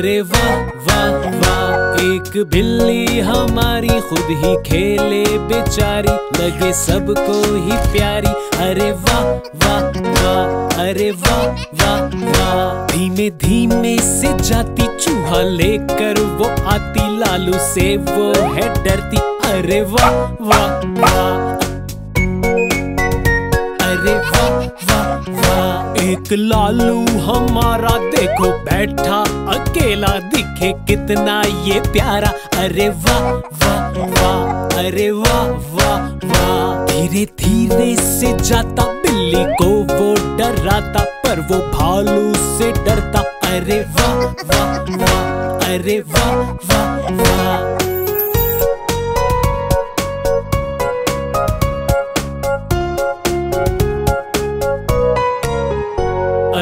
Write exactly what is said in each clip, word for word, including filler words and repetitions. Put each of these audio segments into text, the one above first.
करे वाह वाह वाह। एक बिल्ली हमारी खुद ही खेले बेचारी, लगे सबको ही प्यारी। अरे वाह वाह वाह, अरे वाह वाह वाह। धीमे धीमे से जाती चूहा लेकर वो आती, लालू से वो है डरती। अरे वाह वाह वाह, अरे वाह वाह वाह। एक लालू हमारा देखो बैठा अकेला, दिखे कितना ये प्यारा। अरे वाह वाह वाह, अरे वाह वाह वाह। धीरे धीरे से जाता बिल्ली को वो डराता, पर वो भालू से डरता। अरे वाह वाह वाह, अरे वाह वाह वाह।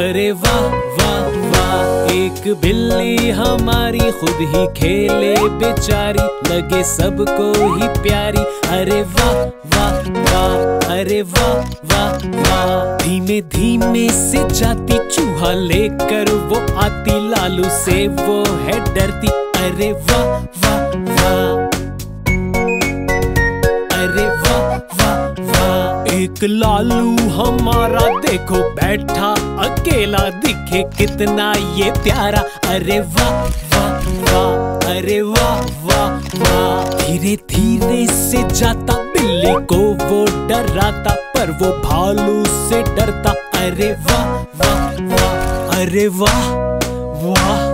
अरे वाह वाह वाह। एक बिल्ली हमारी खुद ही खेले बेचारी, लगे सबको ही प्यारी। अरे वाह वाह वाह, अरे वाह वाह वाह। धीमे धीमे से जाती चूहा लेकर वो आती, लालू से वो है डरती। अरे वाह वाह वाह, अरे वाह वाह वाह। एक लालू हमारा देखो बैठा अकेला, दिखे कितना ये प्यारा। अरे वाह वाह वाह, अरे वाह वाह वाह। धीरे धीरे से जाता बिल्ली को वो डराता, पर वो भालू से डरता। अरे वाह वाह वाह, अरे वाह वाह।